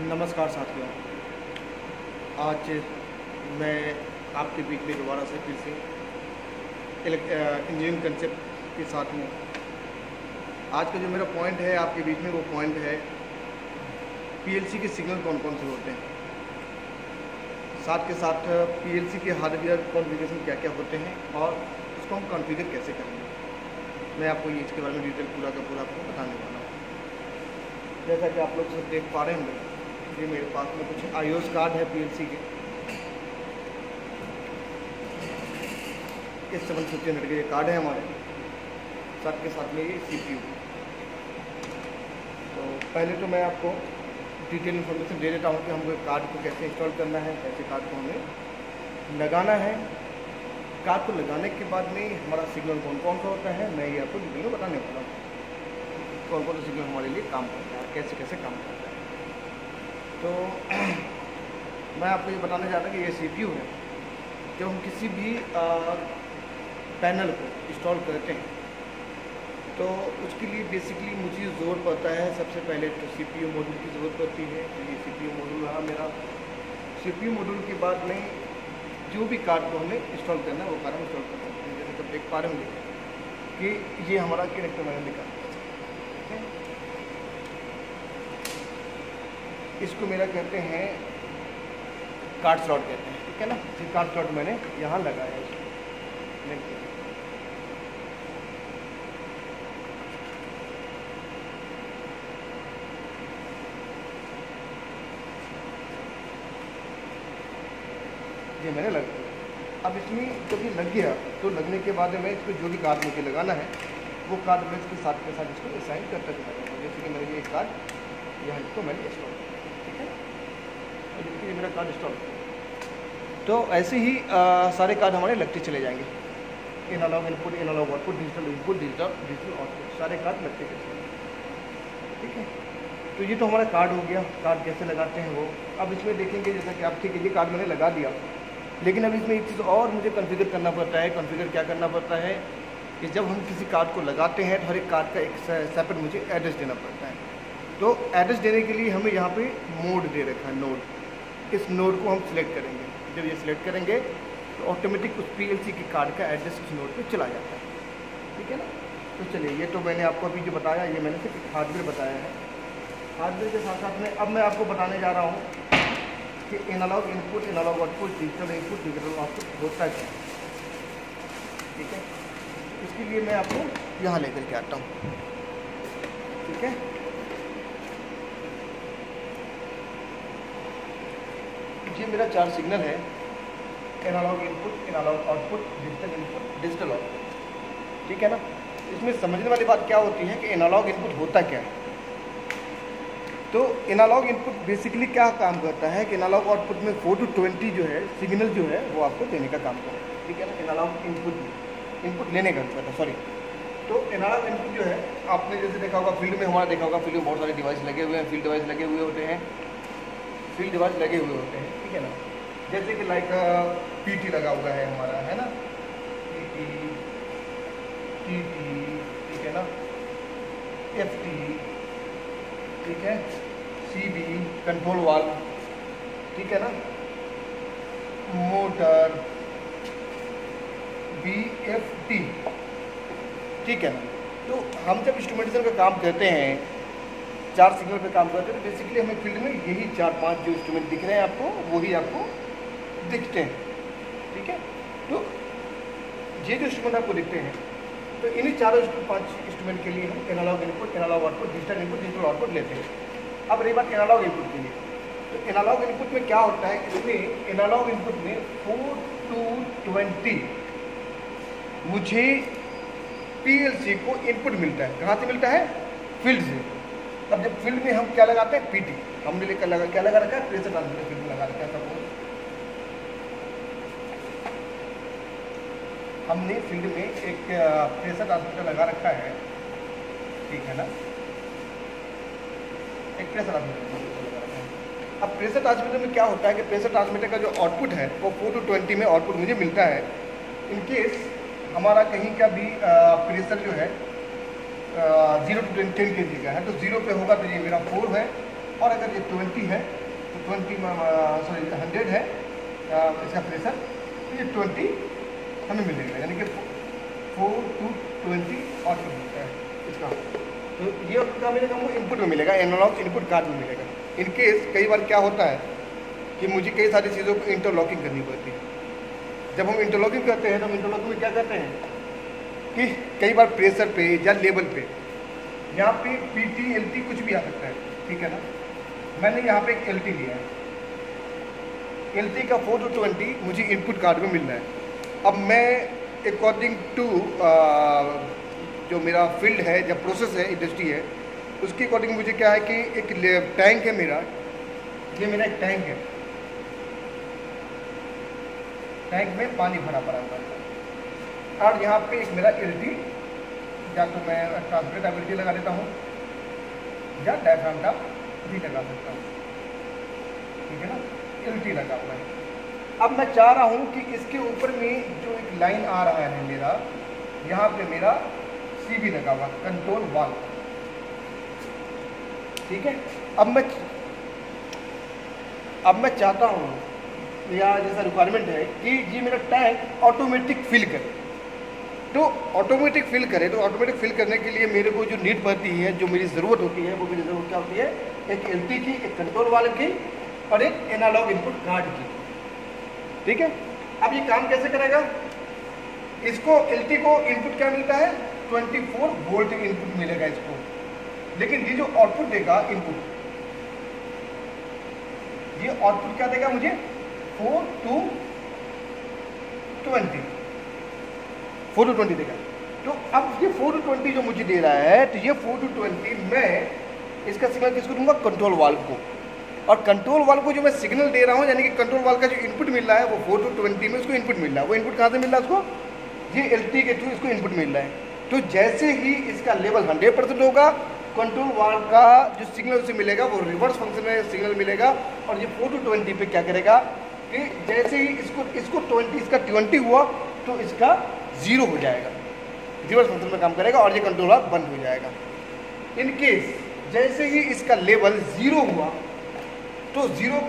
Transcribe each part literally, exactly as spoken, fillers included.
नमस्कार साथियों, आज मैं आपके बीच में दोबारा से फिर से इंजीनियरिंग कंसेप्ट के साथ में आज का जो मेरा पॉइंट है आपके बीच में, वो पॉइंट है पीएलसी के सिग्नल कौन कौन से होते हैं, साथ के साथ पीएलसी के हार्डवेयर कॉन्फ़िगरेशन क्या क्या होते हैं और उसको हम कॉन्फ़िगर कैसे करेंगे। मैं आपको ये इसके बारे में डिटेल पूरा का पूरा आपको बताने वाला हूँ। जैसा कि आप लोग सब देख पा रहे होंगे, ये मेरे पास में कुछ आईओएस कार्ड है पीएलसी के, एस सेवन फिफ्टी के कार्ड है हमारे, साथ के साथ में ये सीपीयू। तो पहले तो मैं आपको डिटेल इन्फॉर्मेशन दे देता हूँ कि हमको कार्ड को कैसे इंस्टॉल करना है, कैसे कार्ड को हमें लगाना है। कार्ड को लगाने के बाद में हमारा सिग्नल कौन कौन सा होता है, मैं ये आपको डिटेल में बताने वाला हूँ, कौन कौन सा सिग्नल हमारे लिए काम करता है, कैसे कैसे काम करता है। तो मैं आपको ये बताना चाहता हूँ कि ये सीपीयू है। जब हम किसी भी आ, पैनल को इंस्टॉल करते हैं तो उसके लिए बेसिकली मुझे ज़रूरत पड़ता है सबसे पहले तो सीपीयू मॉड्यूल की ज़रूरत पड़ती है। तो ये सीपीयू मॉड्यूल रहा मेरा। सीपीयू मॉड्यूल के बाद में जो भी कार्ड को हमें इंस्टॉल करना है वो कार्ड हम इंस्टॉल कर सकते हैं। जैसे तब देख पा रहे होंगे कि ये हमारा कनेक्टर मैंने निकाला, ठीक है, इसको मेरा कहते हैं कार्ड स्लॉट कहते हैं, ठीक है ना। फिर कार्ड स्लॉट मैंने यहाँ लगाया है, ये मैंने लग दिया। अब इसमें जब ये लग गया तो लगने के बाद मैं इसको जो भी कार्ड मुझे लगाना है वो कार्ड मैं इसके साथ के साथ इसको असाइन करता चला जाऊँगा। जैसे कि मेरे ये कार्ड यहाँ इसको मैंने इंस्टॉल किया, ठीक है, तो मेरा कार्ड इंस्टॉल। तो ऐसे ही आ, सारे कार्ड हमारे लगते चले जाएंगे, analogue input, analogue output, digital input, digital digital output, सारे कार्ड लगते चले जाएंगे, ठीक है। तो ये तो हमारा कार्ड हो गया, कार्ड कैसे लगाते हैं वो। अब इसमें देखेंगे जैसा कि आप, ठीक है, ये कार्ड मैंने लगा दिया, लेकिन अब इसमें एक चीज़ और मुझे कॉन्फ़िगर करना पड़ता है। कॉन्फ़िगर क्या करना पड़ता है कि जब हम किसी कार्ड को लगाते हैं तो हर एक कार्ड का एक सेपरेट मुझे एड्रेस देना पड़ता है। तो एड्रेस देने के लिए हमें यहाँ पे मोड दे रखा है, नोड। इस नोड को हम सिलेक्ट करेंगे, जब ये सिलेक्ट करेंगे तो ऑटोमेटिक उस पीएलसी के कार्ड का एड्रेस उस नोड पे चला जाता है, ठीक है ना। तो चलिए, ये तो मैंने आपको अभी जो बताया ये मैंने सिर्फ हार्डवेयर बताया है। हार्डवेयर के साथ साथ में अब मैं आपको बताने जा रहा हूँ कि analogue input, analogue output, digital input, digital output होता है, ठीक है। इसके लिए मैं आपको यहाँ लेकर के आता हूँ, ठीक है। ये मेरा चार सिग्नल है, analogue input, analogue output, digital input, digital output, ठीक है ना। इसमें समझने वाली बात क्या होती है कि एनालॉग इनपुट होता क्या है। तो एनालॉग इनपुट बेसिकली क्या काम करता है कि एनालॉग आउटपुट में फोर टू ट्वेंटी जो है सिग्नल जो है वो आपको देने का काम करता है, ठीक है ना। एनालॉग इनपुट इनपुट लेने का काम करता है, सॉरी। तो एनालॉग इनपुट जो है आपने जैसे देखा होगा फील्ड में, हमारा देखा होगा फील्ड में बहुत सारे डिवाइस लगे हुए हैं, फील्ड डिवाइस लगे हुए होते हैं, फील्ड डिवाइस लगे हुए होते हैं, ठीक है ना। जैसे कि लाइक पीटी लगा हुआ है हमारा, है ना, पीटी, टीटी, ठीक है ना, एफटी, ठीक है, सीबी, कंट्रोल वाल्व, ठीक है ना, मोटर, वीएफटी, ठीक है ना। तो हम जब इंस्ट्रूमेंटेशन का काम करते हैं, चार सिग्नल पे काम करते हैं, तो बेसिकली हमें फील्ड में यही चार पांच जो इंस्ट्रूमेंट दिख रहे हैं आपको वही आपको दिखते हैं, ठीक है। तो ये जो इंस्ट्रूमेंट आपको दिखते हैं तो इन्हीं चारों पांच इंस्ट्रूमेंट के लिए हम analogue input, analogue output, digital input, digital output लेते हैं। अब रही बात एनालॉग इनपुट के लिए, तो एनालॉग इनपुट में क्या होता है, इसमें एनालॉग इनपुट में फोर टू ट्वेंटी मुझे पी एल सी को इनपुट मिलता है। कहाँ से मिलता है? फील्ड से। अब जब फील्ड में हम क्या लगाते हैं, पीटी, हमने लेकर लगा क्या लगा रखा है, प्रेशर ट्रांसमीटर फील्ड में लगा रखा है सबको, हमने फील्ड में एक प्रेशर ट्रांसमीटर लगा रखा है, ठीक है ना, एक प्रेशर ट्रांसमीटर लगा रखा है। अब प्रेशर ट्रांसमीटर में क्या होता है कि प्रेशर ट्रांसमीटर का जो आउटपुट है वो फोर टू ट्वेंटी में आउटपुट मुझे मिलता है। इनकेस हमारा कहीं का भी प्रेशर जो है जीरो टू टेन के जी का है तो जीरो पे होगा तो ये मेरा फोर है, और अगर ये ट्वेंटी है तो ट्वेंटी सॉरी हंड्रेड है इसका प्रेशर, तो ये ट्वेंटी हमें मिलेगा, यानी कि फोर टू ट्वेंटी और इसका, तो ये क्या मिलेगा हमको इनपुट में मिलेगा, एनालॉग इनपुट कार्ड में मिलेगा। इनकेस कई बार क्या होता है कि मुझे कई सारी चीज़ों को इंटरलॉकिंग करनी पड़ती है। जब हम इंटरलॉकिंग करते हैं तो हम इंटरलॉकिंग में क्या करते हैं कि कई बार प्रेशर पे या लेवल पे यहाँ पे पीटी एलटी कुछ भी आ सकता है, ठीक है ना। मैंने यहाँ पे एक एलटी लिया है, एलटी का फोर टू ट्वेंटी मुझे इनपुट कार्ड में मिलना है। अब मैं अकॉर्डिंग टू जो मेरा फील्ड है या प्रोसेस है इंडस्ट्री है उसके अकॉर्डिंग मुझे क्या है कि एक टैंक है मेरा, ये मेरा एक टैंक है, टैंक में पानी भरा पड़ा हुआ है, और यहाँ पे एक मेरा एलटी, या तो मैं ट्रांसमिटर एबिलिटी लगा देता हूँ या डायफ्राम का भी लगा सकता हूँ, ठीक है ना, एलटी लगा हुआ है। अब मैं चाह रहा हूँ कि इसके ऊपर में जो एक लाइन आ रहा है मेरा, यहाँ पे मेरा सीबी लगा हुआ कंट्रोल वाल, ठीक है। अब मैं अब मैं चाहता हूँ या जैसा रिक्वायरमेंट है कि ये मेरा टैंक ऑटोमेटिक फिल करे, तो ऑटोमेटिक फिल करे तो ऑटोमेटिक फिल करने के लिए मेरे को जो नीड पड़ती है, जो मेरी ज़रूरत होती है, वो मेरी ज़रूरत क्या होती है, एक एलटी की, एक कंट्रोल वाल की और एक एनालॉग इनपुट कार्ड की, ठीक है। अब ये काम कैसे करेगा, इसको एलटी को इनपुट क्या मिलता है, चौबीस वोल्ट इनपुट मिलेगा इसको, लेकिन ये जो आउटपुट देगा इनपुट, ये आउटपुट क्या देगा मुझे four to twenty, four to twenty देगा। तो अब ये फोर टू ट्वेंटी जो मुझे दे रहा है, तो ये फोर टू ट्वेंटी मैं इसका सिग्नल किसको दूंगा, कंट्रोल वाल्व को, और कंट्रोल वाल्व को जो मैं सिग्नल दे रहा हूँ, यानी कि कंट्रोल वाल्व का जो इनपुट मिल रहा है वो फोर टू ट्वेंटी में उसको इनपुट मिल रहा है। वो इनपुट कहाँ से मिल रहा है उसको, ये एलटी के थ्रू इसको इनपुट मिल रहा है। तो जैसे ही इसका लेवल हंड्रेड परसेंट होगा, कंट्रोल वाल्व का जो सिग्नल उसे मिलेगा वो रिवर्स फंक्शन में सिग्नल मिलेगा, और ये फोर टू ट्वेंटी पे क्या करेगा कि जैसे ही इसको इसको ट्वेंटी इसका ट्वेंटी हुआ तो इसका जीरो हो जाएगा, रिवर्स फंक्शन में काम करेगा और ये कंट्रोल वाल्व बंद हो जाएगा। इनकेस जैसे ही इसका लेवल ज़ीरो हुआ, तो ज़ीरो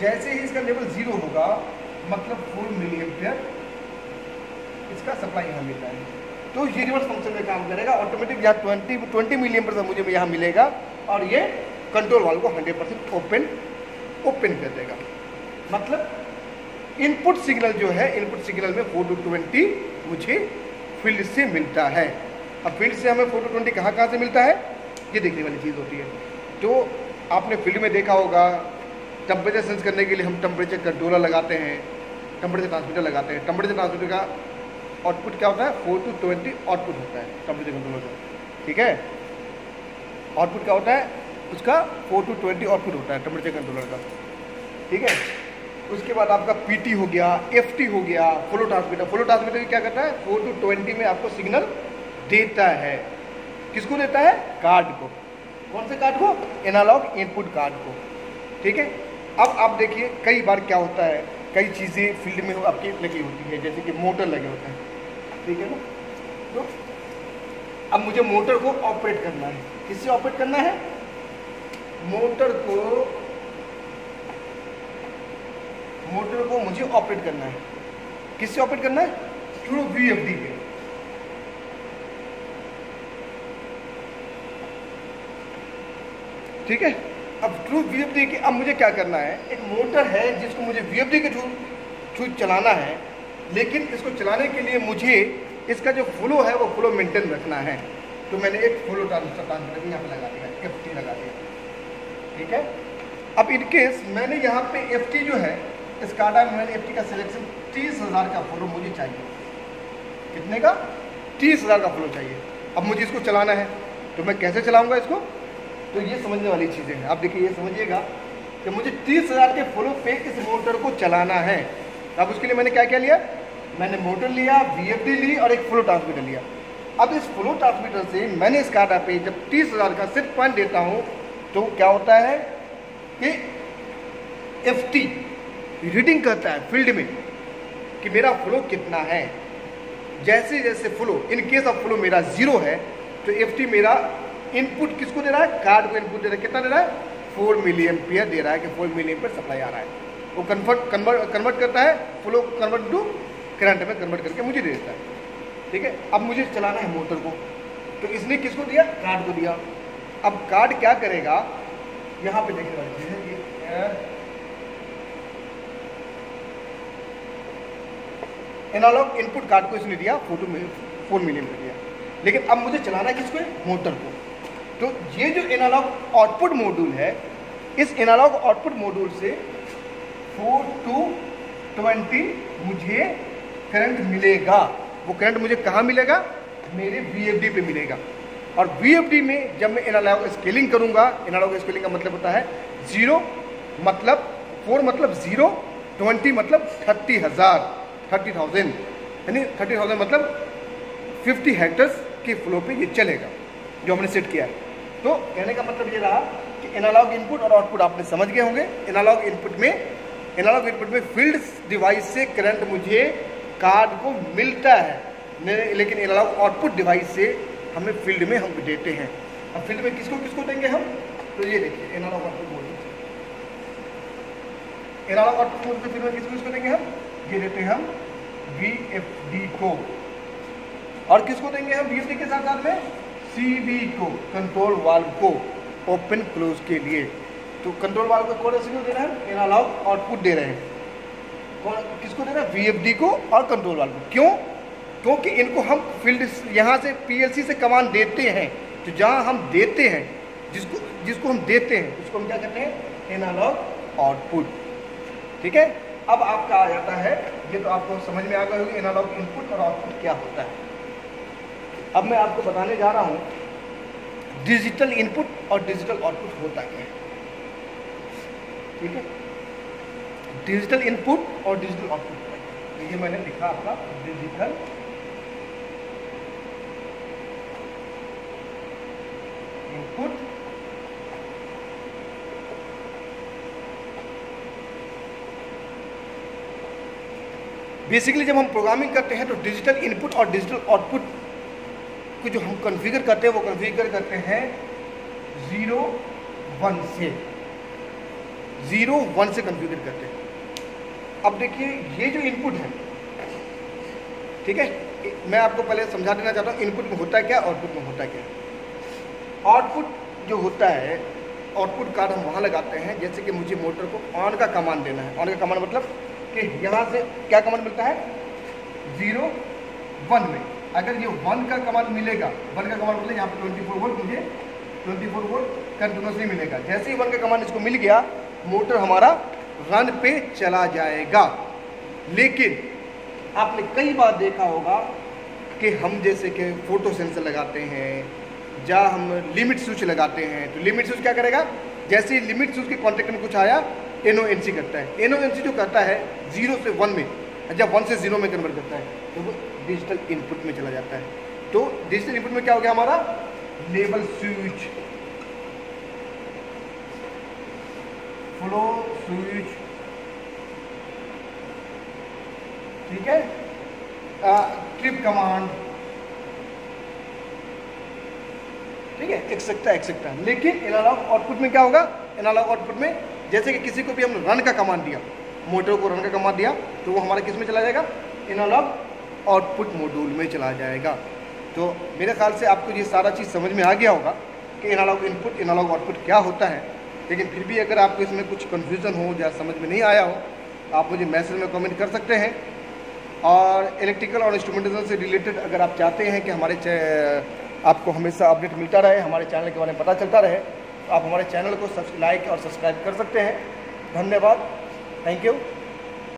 जैसे ही इसका लेवल ज़ीरो होगा मतलब फोर मिली एम्पियर इसका सप्लाई यहाँ मिल रहा है, तो ये रिवर्स फंक्शन में काम करेगा ऑटोमेटिक, यहाँ ट्वेंटी ट्वेंटी मिली एम्पियर मुझे यहाँ मिलेगा और ये कंट्रोल वाल्व को हंड्रेड परसेंट ओपन ओपन कर देगा। मतलब इनपुट सिग्नल जो है, इनपुट सिग्नल में फोर टू ट्वेंटी मुझे फील्ड से मिलता है। अब फील्ड से हमें फोटो ट्वेंटी कहाँ कहाँ से मिलता है, ये देखने वाली चीज़ होती है। तो आपने फील्ड में देखा होगा, टेम्परेचर सेंस करने के लिए हम टेम्परेचर कंट्रोलर लगाते हैं, टेम्परेचर ट्रांसमीटर लगाते हैं। टेम्परेचर ट्रांसमीटर का आउटपुट क्या होता है, फोर टू ट्वेंटी आउटपुट होता है टेम्परेचर कंट्रोलर का, ठीक है। आउटपुट क्या होता है उसका, फोर टू ट्वेंटी आउटपुट होता है टेम्परेचर कंट्रोलर का, ठीक है। उसके बाद आपका पीटी हो गया, एफटी हो गया, फ्लो ट्रांसमीटर। फ्लो ट्रांसमीटर क्या करता है, फोर टू ट्वेंटी में आपको सिग्नल देता है, किसको देता है, कार्ड को, कौन से कार्ड को, एनालॉग इनपुट कार्ड को, ठीक है। अब आप देखिए कई बार क्या होता है, कई चीज़ें फील्ड में आपकी लगी होती है, जैसे कि मोटर लगे होते हैं, ठीक है ना। तो अब मुझे मोटर को ऑपरेट करना है, किससे ऑपरेट करना है, मोटर को मोटर को मुझे ऑपरेट करना है, किससे ऑपरेट करना है, थ्रू वीएफडी के, ठीक है। अब थ्रू वीएफडी के अब मुझे क्या करना है, एक मोटर है जिसको मुझे वीएफडी के थ्रू थ्रू चलाना है, लेकिन इसको चलाने के लिए मुझे इसका जो फ्लो है वो फ्लो मेंटेन रखना है। तो मैंने एक फ्लो ट्रांसमीटर यहाँ पे लगा दिया, एफटी लगा दिया, ठीक है। अब इनकेस मैंने यहाँ पे एफटी जो है स्काडा में मैंने एफ टी का सिलेक्शन तीस हज़ार का फ्लो मुझे चाहिए, कितने का, तीस हज़ार का फ्लो चाहिए। अब मुझे इसको चलाना है, तो मैं कैसे चलाऊंगा इसको, तो ये समझने वाली चीज़ें हैं। आप देखिए ये समझिएगा कि मुझे तीस हज़ार के फ्लो पे इस मोटर को चलाना है। अब उसके लिए मैंने क्या क्या लिया, मैंने मोटर लिया, वी एफ डी ली और एक फ्लो ट्रांसमीटर लिया। अब इस फ्लो ट्रांसमीटर से मैंने स्काडा पे जब तीस हज़ार का सिर्फ पॉइंट देता हूँ तो क्या होता है कि एफ टी रीडिंग करता है फील्ड में कि मेरा फ्लो कितना है। जैसे जैसे flow, in case of flow मेरा जीरो है, तो एफटी मेरा इनपुट किसको दे रहा है, कार्ड को इनपुट दे रहा है, कितना दे रहा है, फोर मिली एम्पियर दे रहा है कि फोर मिली एम्पियर सप्लाई आ रहा है, वो कन्वर्ट कन्वर्ट कन्वर्ट करता है, फ्लो कन्वर्ट टू करंट में कन्वर्ट करके मुझे दे देता है। ठीक है, अब मुझे चलाना है मोटर को, तो इसने किसको दिया? कार्ड को दिया। अब कार्ड क्या करेगा, यहाँ पे देखने वाली चीज़ है ये एनालॉग इनपुट कार्ड को इसने दिया फोटो में फोर मिलियन को दिया, लेकिन अब मुझे चलाना किसको है? मोटर को। तो ये जो एनालॉग आउटपुट मॉड्यूल है, इस एनालॉग आउटपुट मॉड्यूल से फोर टू ट्वेंटी मुझे करंट मिलेगा। वो करंट मुझे कहाँ मिलेगा? मेरे वीएफडी पे मिलेगा। और वीएफडी में जब मैं एनालॉग स्केलिंग करूँगा, एनालॉग स्केलिंग का मतलब होता है जीरो मतलब फोर मतलब जीरो, ट्वेंटी मतलब थर्टी हज़ार थर्टी थाउजेंड यानी थर्टी थाउजेंड मतलब फिफ्टी हेक्टर्स के फ्लो पे ये चलेगा जो हमने सेट किया है। तो कहने का मतलब ये रहा कि एनालॉग इनपुट और आउटपुट आपने समझ गए होंगे। एनालॉग इनपुट में एनालॉग इनपुट में फील्ड डिवाइस से करंट मुझे कार्ड को मिलता है, लेकिन एनालॉग आउटपुट डिवाइस से हमें फील्ड में हम देते हैं। अब फील्ड में किसको किसको देंगे हम? तो ये देखिए analogue output board, analogue output board में फील्ड में किसको किसको देंगे हम? ये देते हैं हम वी एफ डी को, और किसको देंगे हम वी एफ डी के साथ साथ में? सीबी को, कंट्रोल वाल्व को ओपन क्लोज के लिए। तो कंट्रोल वाल्व को कौन रेसिपी दे रहे हैं? एनालॉग आउटपुट दे रहे हैं। कौन किसको दे रहे हैं? वीएफडी को और कंट्रोल वाल्व को। क्यों? क्योंकि इनको हम फील्ड यहाँ से पीएलसी से कमांड देते हैं, तो जहाँ हम देते हैं जिसको जिसको हम देते हैं उसको हम क्या कहते हैं? Analogue output. ठीक है, अब आपका आ जाता है ये, तो आपको समझ में आ गया होगी एनालॉग इनपुट और आउटपुट क्या होता है। अब मैं आपको बताने जा रहा हूँ डिजिटल इनपुट और डिजिटल आउटपुट होता क्या है। ठीक है, डिजिटल इनपुट और डिजिटल आउटपुट होता है। तो ये मैंने लिखा आपका डिजिटल इनपुट बेसिकली जब हम प्रोग्रामिंग करते हैं तो डिजिटल इनपुट और डिजिटल आउटपुट को जो हम कॉन्फ़िगर करते हैं वो कॉन्फ़िगर करते हैं जीरो वन से जीरो वन से कॉन्फ़िगर करते हैं। अब देखिए ये जो इनपुट है, ठीक है, मैं आपको पहले समझा देना चाहता हूँ इनपुट में होता है क्या, आउटपुट में होता है क्या। आउटपुट जो होता है, आउटपुट कार्ड हम वहाँ लगाते हैं, जैसे कि मुझे मोटर को ऑन का कमांड देना है। ऑन का कमांड मतलब कि यहाँ से क्या कमांड मिलता है? जीरो वन में अगर ये वन का कमांड मिलेगा, वन का कमांड मतलब यहाँ पे ट्वेंटी फोर वोल्ट मुझे ट्वेंटी फोर वोल्ट कंटिन्यूसली मिलेगा। जैसे ही वन का कमांड इसको मिल गया, मोटर हमारा रन पे चला जाएगा। लेकिन आपने कई बार देखा होगा कि हम जैसे कि फोटो सेंसर लगाते हैं या हम लिमिट स्विच लगाते हैं, तो लिमिट स्विच क्या करेगा? जैसे ही लिमिट स्विच के कॉन्टेक्ट में कुछ आया, एनओ एन सी करता है। एनओ एन सी जो करता है जीरो से वन में, जब वन से जीरो में कन्वर्ट करता है तो वो डिजिटल इनपुट में चला जाता है। तो डिजिटल इनपुट में क्या हो गया हमारा? लेवल स्विच, फ्लो स्विच, ठीक है, ट्रिप कमांड, ठीक है, एक्सेट्रा एक्सेट्रा। लेकिन एनालॉग आउटपुट में क्या होगा? एनालॉग आउटपुट में जैसे कि किसी को भी हमने रन का कमांड दिया, मोटर को रन का कमांड दिया, तो वो हमारा किस में चला जाएगा? एनालॉग आउटपुट मॉड्यूल में चला जाएगा। तो मेरे ख्याल से आपको ये सारा चीज़ समझ में आ गया होगा कि एनालॉग इनपुट एनालॉग आउटपुट क्या होता है। लेकिन फिर भी अगर आपको इसमें कुछ कन्फ्यूज़न हो या समझ में नहीं आया हो तो आप मुझे मैसेज में कमेंट कर सकते हैं। और इलेक्ट्रिकल और इंस्ट्रूमेंटेशन से रिलेटेड अगर आप चाहते हैं कि हमारे आपको हमेशा अपडेट मिलता रहे, हमारे चैनल के बारे में पता चलता रहे, तो आप हमारे चैनल को लाइक और सब्सक्राइब कर सकते हैं। धन्यवाद, थैंक यू।